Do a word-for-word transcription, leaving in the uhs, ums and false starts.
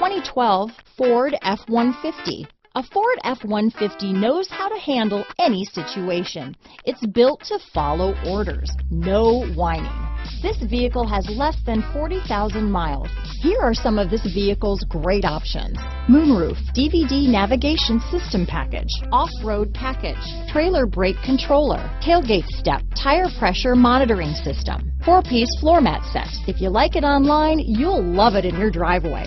twenty twelve Ford F one fifty. A Ford F one fifty knows how to handle any situation. It's built to follow orders, no whining. This vehicle has less than forty thousand miles. Here are some of this vehicle's great options: moonroof, D V D navigation system package, off-road package, trailer brake controller, tailgate step, tire pressure monitoring system, four-piece floor mat set. If you like it online, you'll love it in your driveway.